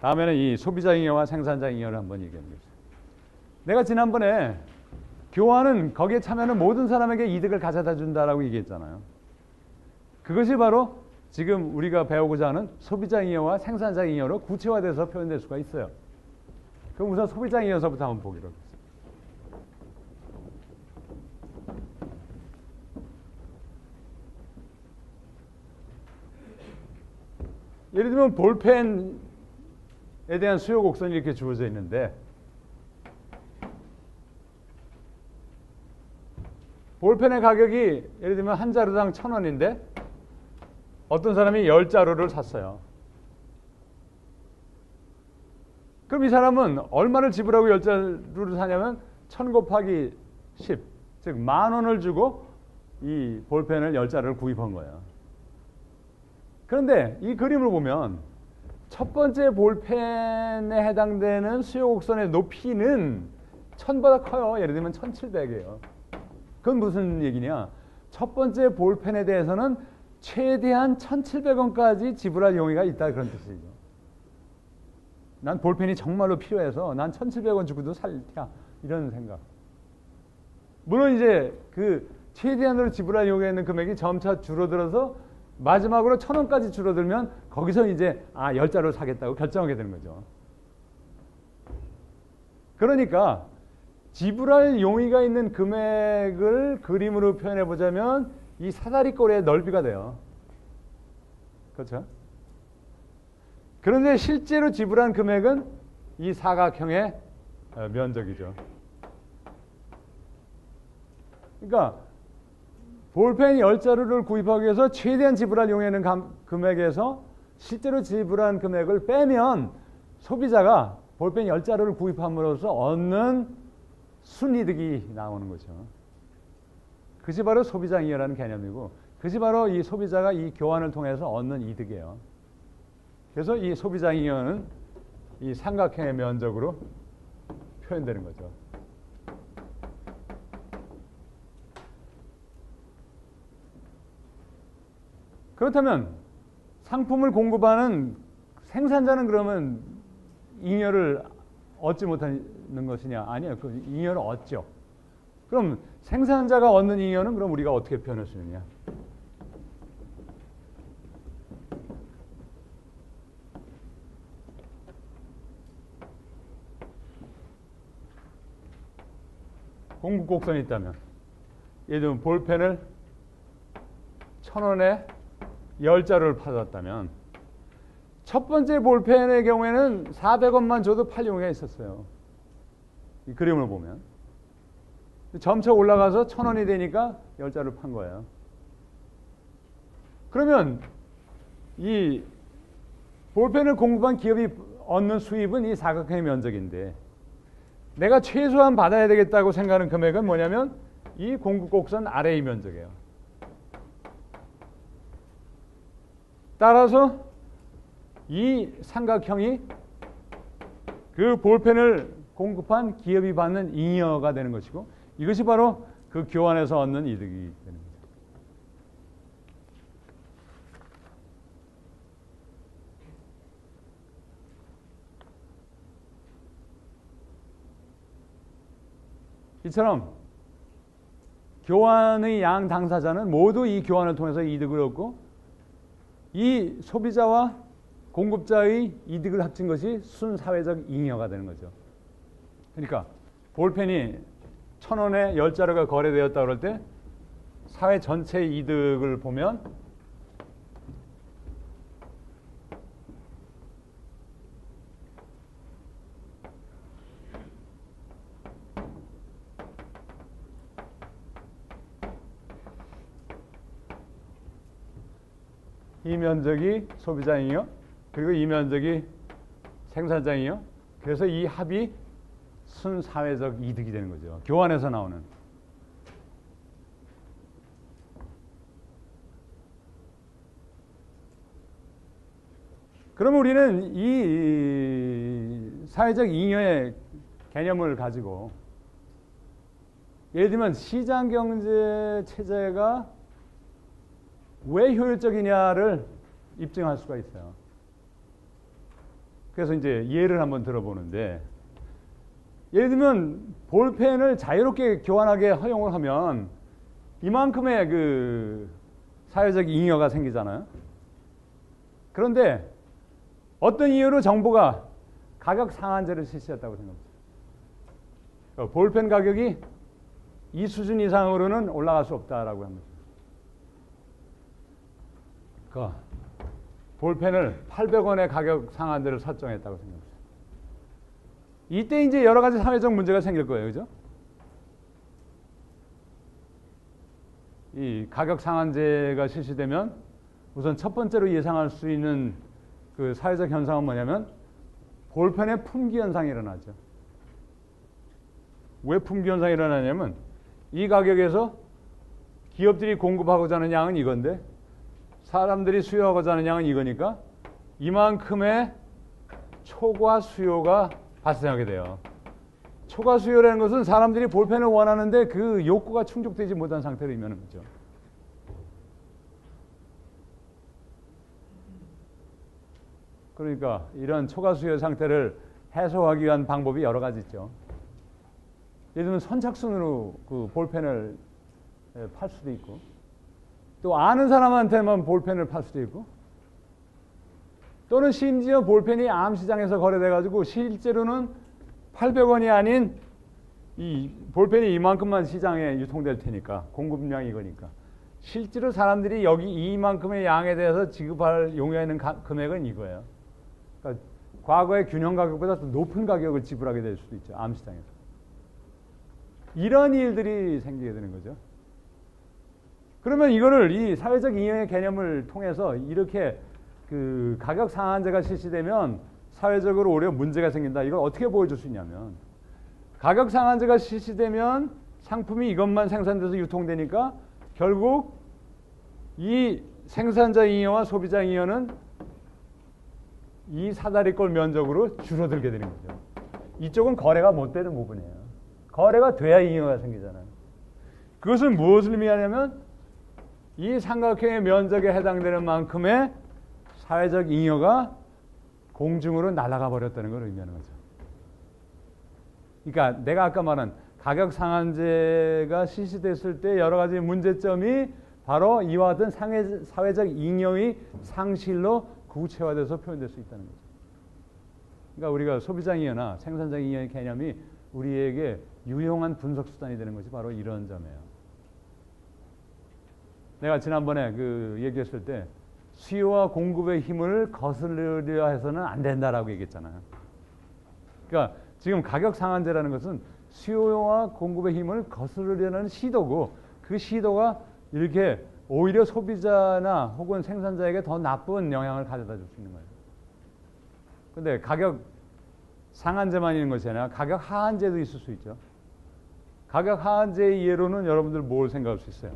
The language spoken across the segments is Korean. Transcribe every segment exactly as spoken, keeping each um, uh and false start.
다음에는 이 소비자잉여와 생산자잉여를 한번 얘기해 보겠습니다. 내가 지난번에 교환은 거기에 참여하는 모든 사람에게 이득을 가져다 준다라고 얘기했잖아요. 그것이 바로 지금 우리가 배우고자 하는 소비자잉여와 생산자잉여로 구체화돼서 표현될 수가 있어요. 그럼 우선 소비자잉여서부터 한번 보기로 하겠습니다. 예를 들면 볼펜에 대한 수요 곡선이 이렇게 주어져 있는데 볼펜의 가격이 예를 들면 한 자루당 천 원인데 어떤 사람이 열 자루를 샀어요. 그럼 이 사람은 얼마를 지불하고 열 자루를 사냐면 천 곱하기 십, 즉 만 원을 주고 이 볼펜을 열 자루를 구입한 거예요. 그런데 이 그림을 보면 첫 번째 볼펜에 해당되는 수요 곡선의 높이는 천보다 커요. 예를 들면 천칠백이에요. 그건 무슨 얘기냐? 첫 번째 볼펜에 대해서는 최대한 천칠백 원까지 지불할 용의가 있다, 그런 뜻이죠. 난 볼펜이 정말로 필요해서 난 천칠백 원 주고도 살 테야, 이런 생각. 물론 이제 그 최대한으로 지불할 용의가 있는 금액이 점차 줄어들어서 마지막으로 천 원까지 줄어들면 거기서 이제 아, 열 자루를 사겠다고 결정하게 되는 거죠. 그러니까 지불할 용의가 있는 금액을 그림으로 표현해 보자면 이 사다리꼴의 넓이가 돼요. 그렇죠? 그런데 실제로 지불한 금액은 이 사각형의 면적이죠. 그러니까 볼펜 열 자루를 구입하기 위해서 최대한 지불할 용의는 금액에서 실제로 지불한 금액을 빼면 소비자가 볼펜 열 자루를 구입함으로써 얻는 순이득이 나오는 거죠. 그것이 바로 소비자잉여라는 개념이고 그것이 바로 이 소비자가 이 교환을 통해서 얻는 이득이에요. 그래서 이 소비자잉여는 이 삼각형의 면적으로 표현되는 거죠. 그렇다면 상품을 공급하는 생산자는 그러면 잉여를 얻지 못하는 것이냐? 아니에요. 그 잉여를 얻죠. 그럼 생산자가 얻는 잉여는 그럼 우리가 어떻게 표현할 수 있느냐? 공급 곡선이 있다면 예를 들면 볼펜을 천 원에 열 자루를 팔았다면 첫 번째 볼펜의 경우에는 사백 원만 줘도 팔 용의가 있었어요. 이 그림을 보면 점차 올라가서 천 원이 되니까 열 자루를 판 거예요. 그러면 이 볼펜을 공급한 기업이 얻는 수입은 이 사각형의 면적인데 내가 최소한 받아야 되겠다고 생각하는 금액은 뭐냐면 이 공급 곡선 아래의 면적이에요. 따라서 이 삼각형이 그 볼펜을 공급한 기업이 받는 잉여가 되는 것이고 이것이 바로 그 교환에서 얻는 이득이 되는 겁니다. 이처럼 교환의 양 당사자는 모두 이 교환을 통해서 이득을 얻고 이 소비자와 공급자의 이득을 합친 것이 순사회적 잉여가 되는 거죠. 그러니까 볼펜이 천 원에 열 자루가 거래되었다 그럴 때 사회 전체의 이득을 보면 이 면적이 소비자잉여, 그리고 이 면적이 생산자잉여. 그래서 이 합이 순사회적 이득이 되는 거죠. 교환에서 나오는. 그러면 우리는 이 사회적 잉여의 개념을 가지고 예를 들면 시장경제 체제가 왜 효율적이냐를 입증할 수가 있어요. 그래서 이제 예를 한번 들어보는데, 예를 들면 볼펜을 자유롭게 교환하게 허용을 하면 이만큼의 그 사회적 잉여가 생기잖아요. 그런데 어떤 이유로 정부가 가격 상한제를 실시했다고 생각합니다. 볼펜 가격이 이 수준 이상으로는 올라갈 수 없다라고 합니다. 그러니까 볼펜을 팔백 원의 가격 상한제를 설정했다고 생각합니다. 이때 이제 여러 가지 사회적 문제가 생길 거예요, 그죠? 이 가격 상한제가 실시되면 우선 첫 번째로 예상할 수 있는 그 사회적 현상은 뭐냐면 볼펜의 품귀 현상이 일어나죠. 왜 품귀 현상이 일어나냐면 이 가격에서 기업들이 공급하고자 하는 양은 이건데 사람들이 수요하고자 하는 양은 이거니까 이만큼의 초과 수요가 발생하게 돼요. 초과 수요라는 것은 사람들이 볼펜을 원하는데 그 욕구가 충족되지 못한 상태로 임하는 거죠. 그러니까 이런 초과 수요 상태를 해소하기 위한 방법이 여러 가지 있죠. 예를 들면 선착순으로 그 볼펜을 팔 수도 있고, 또 아는 사람한테만 볼펜을 팔 수도 있고, 또는 심지어 볼펜이 암시장에서 거래돼가지고 실제로는 팔백 원이 아닌 이 볼펜이 이만큼만 시장에 유통될 테니까, 공급량이 이거니까 실제로 사람들이 여기 이만큼의 양에 대해서 지급할 용의하는 금액은 이거예요. 그러니까 과거의 균형 가격보다 더 높은 가격을 지불하게 될 수도 있죠, 암시장에서. 이런 일들이 생기게 되는 거죠. 그러면 이거를 이 사회적 잉여의 개념을 통해서 이렇게 그 가격 상한제가 실시되면 사회적으로 오히려 문제가 생긴다. 이걸 어떻게 보여줄 수 있냐면 가격 상한제가 실시되면 상품이 이것만 생산돼서 유통되니까 결국 이 생산자 잉여와 소비자 잉여는 이 사다리꼴 면적으로 줄어들게 되는 거죠. 이쪽은 거래가 못 되는 부분이에요. 거래가 돼야 잉여가 생기잖아요. 그것은 무엇을 의미하냐면 이 삼각형의 면적에 해당되는 만큼의 사회적 잉여가 공중으로 날아가 버렸다는 걸 의미하는 거죠. 그러니까 내가 아까 말한 가격 상한제가 실시됐을 때 여러 가지 문제점이 바로 이와 같은 상해, 사회적 잉여의 상실로 구체화돼서 표현될 수 있다는 거죠. 그러니까 우리가 소비자 잉여나 생산자 잉여의 개념이 우리에게 유용한 분석 수단이 되는 것이 바로 이런 점이에요. 내가 지난번에 그 얘기했을 때 수요와 공급의 힘을 거슬려 해서는 안 된다라고 얘기했잖아요. 그러니까 지금 가격 상한제라는 것은 수요와 공급의 힘을 거스르려는 시도고, 그 시도가 이렇게 오히려 소비자나 혹은 생산자에게 더 나쁜 영향을 가져다 줄 수 있는 거예요. 근데 가격 상한제만 있는 것이 아니라 가격 하한제도 있을 수 있죠. 가격 하한제의 예로는 여러분들 뭘 생각할 수 있어요?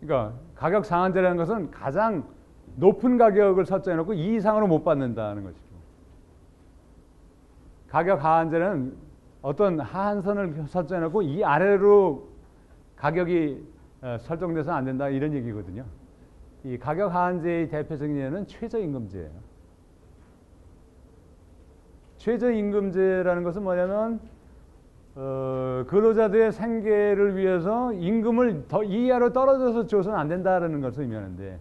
그러니까 가격 상한제라는 것은 가장 높은 가격을 설정해놓고 이 이상으로 못 받는다는 것이고, 가격 하한제는 어떤 하한선을 설정해놓고 이 아래로 가격이 설정돼서 안 된다, 이런 얘기거든요. 이 가격 하한제의 대표적인 예는 최저임금제예요. 최저임금제라는 것은 뭐냐면 어, 근로자들의 생계를 위해서 임금을 더 이하로 떨어져서 줘서는 안 된다라는 것을 의미하는데,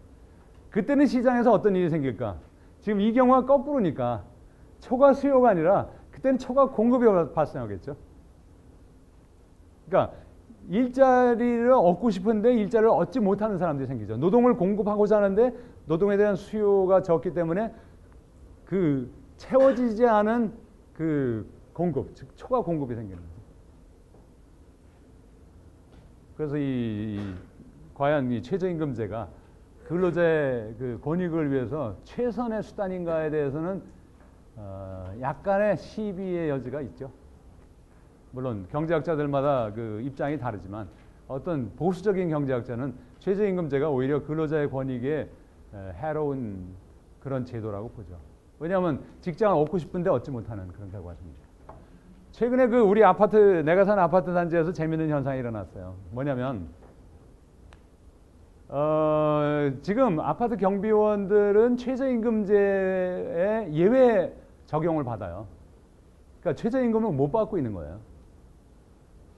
그때는 시장에서 어떤 일이 생길까? 지금 이 경우가 거꾸로니까 초과 수요가 아니라 그때는 초과 공급이 발생하겠죠. 그러니까 일자리를 얻고 싶은데 일자리를 얻지 못하는 사람들이 생기죠. 노동을 공급하고자 하는데 노동에 대한 수요가 적기 때문에 그 채워지지 않은 그 공급, 즉 초과 공급이 생기는 거죠. 그래서 이, 이 과연 이 최저임금제가 근로자의 그 권익을 위해서 최선의 수단인가에 대해서는 어, 약간의 시비의 여지가 있죠. 물론 경제학자들마다 그 입장이 다르지만 어떤 보수적인 경제학자는 최저임금제가 오히려 근로자의 권익에 해로운 그런 제도라고 보죠. 왜냐하면 직장을 얻고 싶은데 얻지 못하는 그런 결과입니다. 최근에 그 우리 아파트, 내가 사는 아파트 단지에서 재미있는 현상이 일어났어요. 뭐냐면 어, 지금 아파트 경비원들은 최저임금제의 예외 적용을 받아요. 그러니까 최저임금을 못 받고 있는 거예요.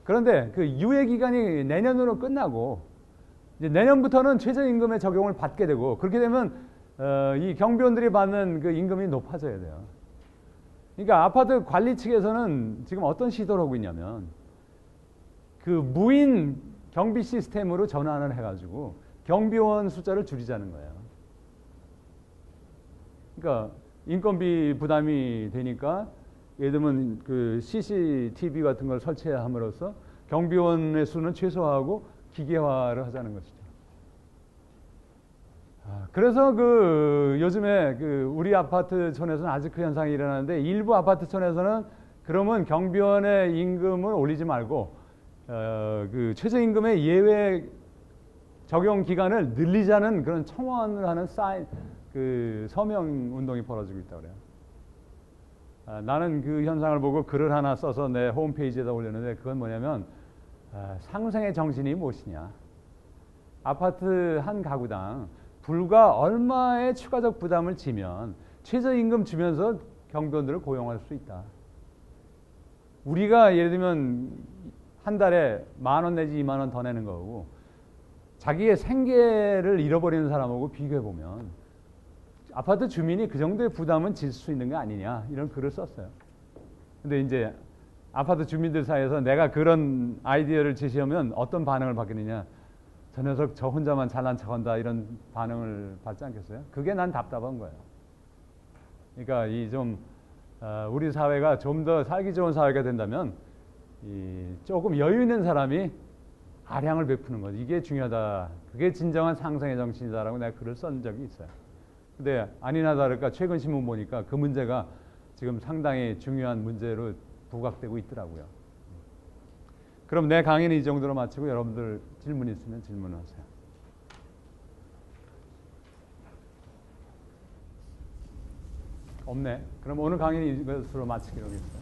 그런데 그 유예 기간이 내년으로 끝나고 이제 내년부터는 최저임금의 적용을 받게 되고, 그렇게 되면 어, 이 경비원들이 받는 그 임금이 높아져야 돼요. 그러니까 아파트 관리 측에서는 지금 어떤 시도를 하고 있냐면 그 무인 경비 시스템으로 전환을 해가지고 경비원 숫자를 줄이자는 거예요. 그러니까 인건비 부담이 되니까 예를 들면 그 씨씨티비 같은 걸 설치함으로써 경비원의 수는 최소화하고 기계화를 하자는 것이죠. 그래서 그 요즘에 그 우리 아파트촌에서는 아직 그 현상이 일어나는데, 일부 아파트촌에서는 그러면 경비원의 임금을 올리지 말고 어, 그 최저임금의 예외 적용 기간을 늘리자는 그런 청원을 하는 사인, 그 서명 운동이 벌어지고 있다고 그래요. 아, 나는 그 현상을 보고 글을 하나 써서 내 홈페이지에다 올렸는데, 그건 뭐냐면 아, 상생의 정신이 무엇이냐. 아파트 한 가구당 불과 얼마의 추가적 부담을 지면 최저임금 주면서 경비원들을 고용할 수 있다. 우리가 예를 들면 한 달에 만 원 내지 이만 원 더 내는 거고, 자기의 생계를 잃어버리는 사람하고 비교해보면 아파트 주민이 그 정도의 부담은 질 수 있는 거 아니냐, 이런 글을 썼어요. 근데 이제 아파트 주민들 사이에서 내가 그런 아이디어를 제시하면 어떤 반응을 받겠느냐. 저 녀석 저 혼자만 잘난 척한다, 이런 반응을 받지 않겠어요? 그게 난 답답한 거예요. 그러니까 이 좀 우리 사회가 좀 더 살기 좋은 사회가 된다면 이 조금 여유 있는 사람이 아량을 베푸는 것, 이게 중요하다. 그게 진정한 상생의 정신이다라고 내가 글을 쓴 적이 있어요. 근데 아니나 다를까 최근 신문 보니까 그 문제가 지금 상당히 중요한 문제로 부각되고 있더라고요. 그럼 내 강의는 이 정도로 마치고 여러분들 질문 있으면 질문하세요. 없네. 그럼 오늘 강의는 이것으로 마치기로 하겠습니다.